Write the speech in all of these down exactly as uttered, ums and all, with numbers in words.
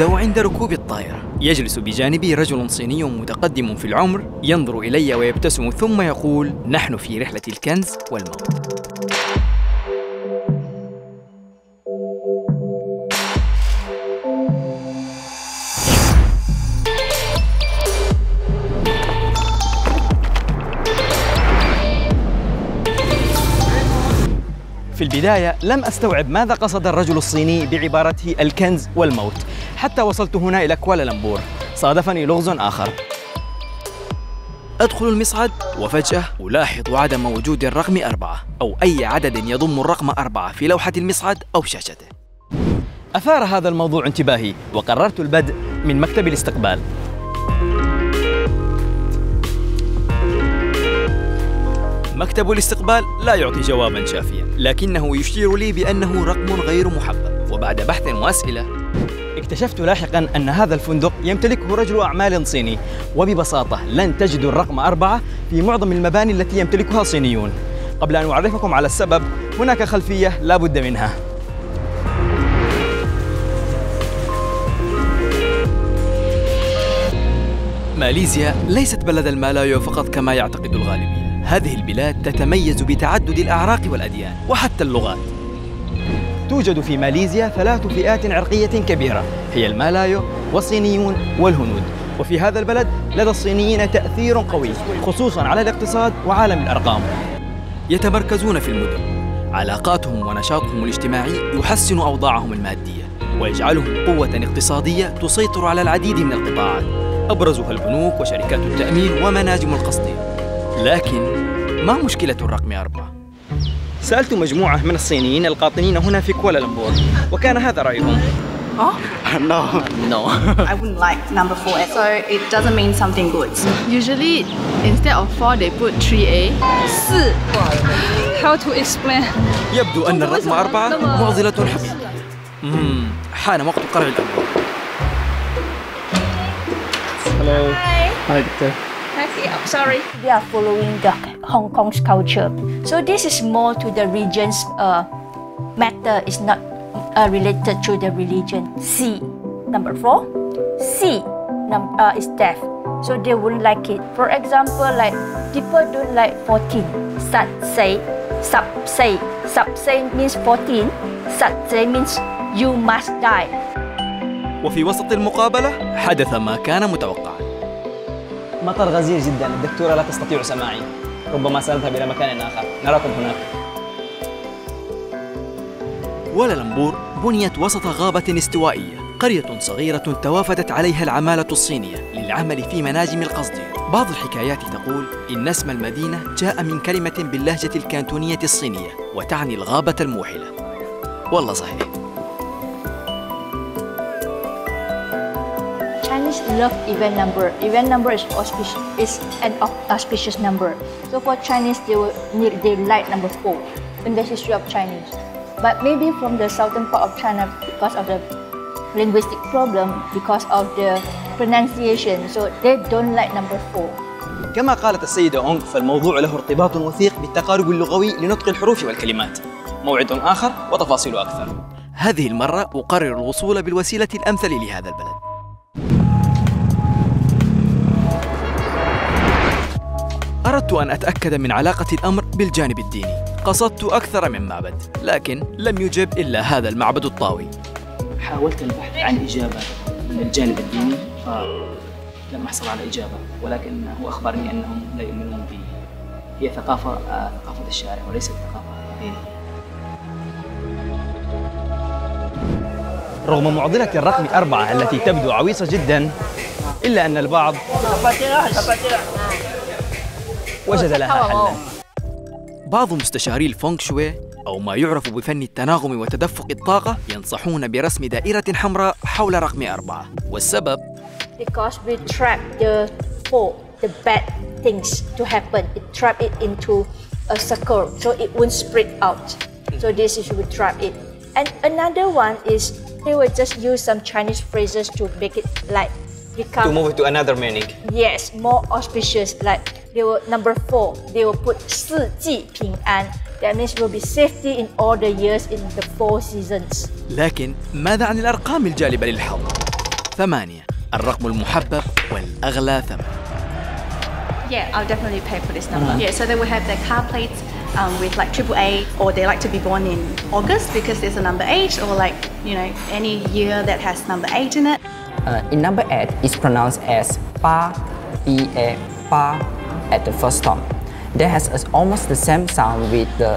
يبدأ عند ركوب الطائرة. يجلس بجانبي رجل صيني متقدم في العمر، ينظر إلي ويبتسم ثم يقول: نحن في رحلة الكنز والموت. في البداية لم أستوعب ماذا قصد الرجل الصيني بعبارته الكنز والموت، حتى وصلت هنا إلى كوالالمبور. صادفني لغز آخر. أدخل المصعد وفجأة ألاحظ عدم وجود الرقم أربعة أو أي عدد يضم الرقم أربعة في لوحة المصعد أو شاشته. أثار هذا الموضوع انتباهي وقررت البدء من مكتب الاستقبال. مكتب الاستقبال لا يعطي جواباً شافياً، لكنه يشير لي بأنه رقم غير محبب. وبعد بحث وأسئلة اكتشفت لاحقاً أن هذا الفندق يمتلكه رجل أعمال صيني، وببساطة لن تجدوا الرقم أربعة في معظم المباني التي يمتلكها صينيون. قبل أن أعرفكم على السبب، هناك خلفية لا بد منها. ماليزيا ليست بلد المالايو فقط كما يعتقد الغالبية. هذه البلاد تتميز بتعدد الأعراق والأديان وحتى اللغات. توجد في ماليزيا ثلاث فئات عرقية كبيرة، هي المالايو والصينيون والهنود. وفي هذا البلد لدى الصينيين تأثير قوي، خصوصاً على الاقتصاد وعالم الأرقام. يتمركزون في المدن. علاقاتهم ونشاطهم الاجتماعي يحسن أوضاعهم المادية ويجعلهم قوة اقتصادية تسيطر على العديد من القطاعات، أبرزها البنوك وشركات التأمين ومناجم القصدير. لكن ما مشكلة الرقم أربعة؟ سألت مجموعة من الصينيين القاطنين هنا في كوالالمبور، وكان هذا رأيهم. Oh? No. No. I wouldn't like number four, so it doesn't mean something good. Usually, instead of four, they put three A. four. How to explain? يبدو أن الرقم أربعة معضلة حقيقية. أمم حان وقت قرع الأمر. Hello. Hi. Hi. Sorry. We are following the Hong Kong's culture, so this is more to the region's uh, matter. It's not uh, related to the religion. C, number four. C, num uh, is death, so they wouldn't like it. For example, like people don't like fourteen. Sat say, sub say, sub say means fourteen. Sat say means you must die. وفي وسط المقابلة حدث ما كان متوقعا. مطر غزير جدا، الدكتورة لا تستطيع سماعي، ربما سنذهب إلى مكان آخر، نراكم هناك. كوالالمبور بنيت وسط غابة استوائية، قرية صغيرة توافدت عليها العمالة الصينية للعمل في مناجم القصدير. بعض الحكايات تقول إن اسم المدينة جاء من كلمة باللهجة الكانتونية الصينية وتعني الغابة الموحلة. والله صحيح. Chinese love event number. Event number is auspicious, is an auspicious number. So for Chinese, they will need they like number four in the history of Chinese. But maybe from the southern part of China, because of the linguistic problem, because of the pronunciation, so they don't like number four. كما قالت السيدة أونغ، فالموضوع له ارتباط وثيق بالتقارب اللغوي لنطق الحروف والكلمات. موعد آخر وتفاصيل أكثر. هذه المرة أقرر الوصول بالوسيلة الأمثل لهذا البلد. أردت أن أتأكد من علاقة الأمر بالجانب الديني. قصدت أكثر من معبد، لكن لم يجب إلا هذا المعبد الطاوي. حاولت البحث عن إجابة من الجانب الديني فلم أحصل على إجابة، ولكن هو أخبرني أنهم لا يؤمنون به. هي ثقافة ثقافة الشارع وليست ثقافة دينية. رغم معضلة الرقم أربعة التي تبدو عويصة جداً، إلا أن البعض وجد لها حلاً. بعض مستشاري الفونغ شوي أو ما يعرف بفن التناغم وتدفق الطاقة ينصحون برسم دائرة حمراء حول رقم أربعة، والسبب Because we trap the four, the bad things to happen. It trap it into a circle, so it won't spread out. So this is we trap it. And another one is they will just use some Chinese phrases to make it like become to move it to another meaning. Yes, more auspicious, like. They will number four. They will put四季平安. That means will be safety in all the years in the four seasons. لكن ماذا عن الأرقام الجالبة للحظ؟ ثمانية، الرقم المحبب والأغلى ثمن. Yeah, I'll definitely pay for this number. Yeah, so they will have their car plates um, with like triple A, or they like to be born in August because there's a number eight, or like, you know, any year that has number eight in it. Uh, in number eight, it's pronounced as pa, P A, pa at the first stop. That has almost the same sound with the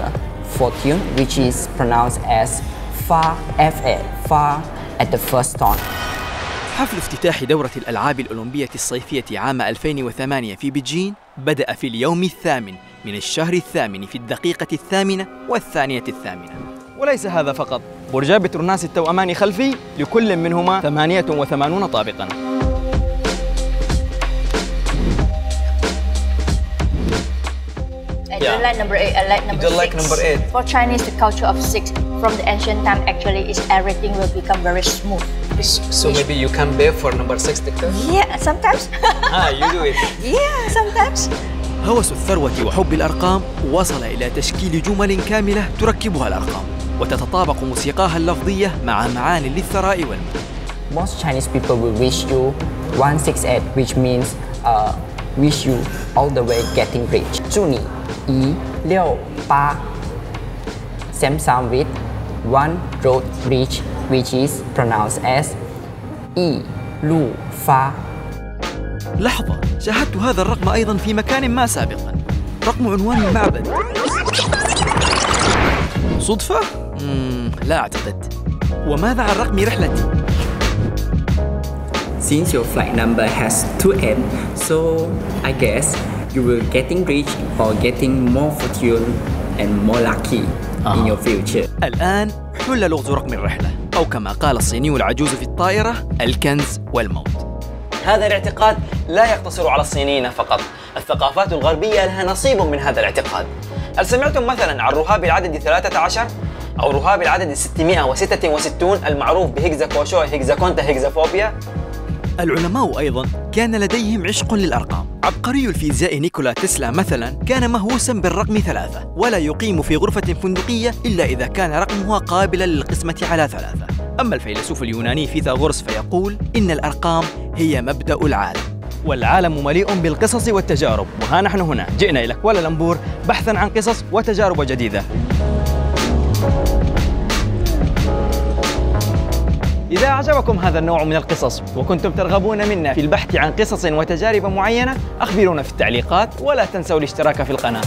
fortune, which is pronounced as fa, F A, fa at the first stop. حفل افتتاح دورة الألعاب الأولمبية الصيفية عام ألفين وثمانية في بكين بدأ في اليوم الثامن من الشهر الثامن في الدقيقة الثامنة والثانية الثامنة. وليس هذا فقط، برجاء بترناس التوأمان خلفي لكل منهما ثمانية وثمانين طابقاً. I don't like number eight, I like number six. You don't like number eight. For Chinese, the culture of six from the ancient time actually is everything will become very smooth. Which, so which, maybe you can bear for number six, Doctor? Yeah, sometimes. Ah, you do it. Yeah, sometimes. هوس الثروة وحب الأرقام وصل إلى تشكيل جمل كاملة تركبها الأرقام وتتطابق موسيقاها اللفظية مع معاني للثراء والمال. Most Chinese people will wish you one six eight, which means uh, wish you all the way getting rich. 祝你 E Leo Pa same sound with one road reach, which is pronounced as E Lu Fa. لحظة، شاهدت هذا الرقم أيضا في مكان ما سابقا، رقم عنوان المعبد. صدفة؟ مم, لا أعتقد. وماذا عن رقم رحلتي؟ Since your flight number has two M, so I guess you will getting rich or getting more fortune and more lucky آه. in your future. الآن حل لغز رقم الرحلة، أو كما قال الصيني العجوز في الطائرة، الكنز والموت. هذا الاعتقاد لا يقتصر على الصينيين فقط، الثقافات الغربية لها نصيب من هذا الاعتقاد. هل سمعتم مثلاً عن رهاب العدد ثلاثة عشر؟ أو رهاب العدد ستمائة وستة وستين المعروف بهيكزاكوشو هيكزاكونتا هيكزافوبيا؟ العلماء أيضاً كان لديهم عشق للأرقام. عبقري الفيزياء نيكولا تسلا مثلاً كان مهووساً بالرقم ثلاثة، ولا يقيم في غرفة فندقية إلا إذا كان رقمها قابلاً للقسمة على ثلاثة. أما الفيلسوف اليوناني فيثاغورس فيقول إن الأرقام هي مبدأ العالم، والعالم مليء بالقصص والتجارب. وها نحن هنا، جئنا إلى كوالالمبور بحثاً عن قصص وتجارب جديدة. إذا أعجبكم هذا النوع من القصص وكنتم ترغبون منا في البحث عن قصص وتجارب معينة، أخبرونا في التعليقات، ولا تنسوا الاشتراك في القناة.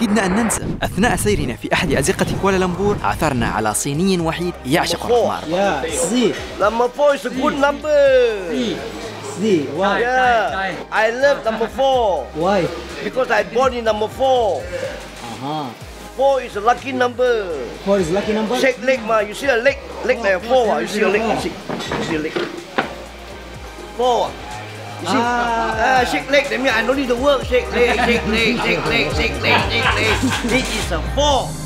كدنا أن ننسى، أثناء سيرنا في أحد أزقة كوالالمبور عثرنا على صيني وحيد يعشق الرقم. Number four is a good number. See, why? Yeah, I love number four. Why? Because I born in number four. Uh-huh. Four is a lucky number. Four is lucky number. Shake leg, ma. You see a leg, leg like four. You see a leg, you see, you see a leg. Four. Ah, shake leg. That means I don't need to work. Shake leg, shake leg, shake leg, shake leg, shake leg. This is a four.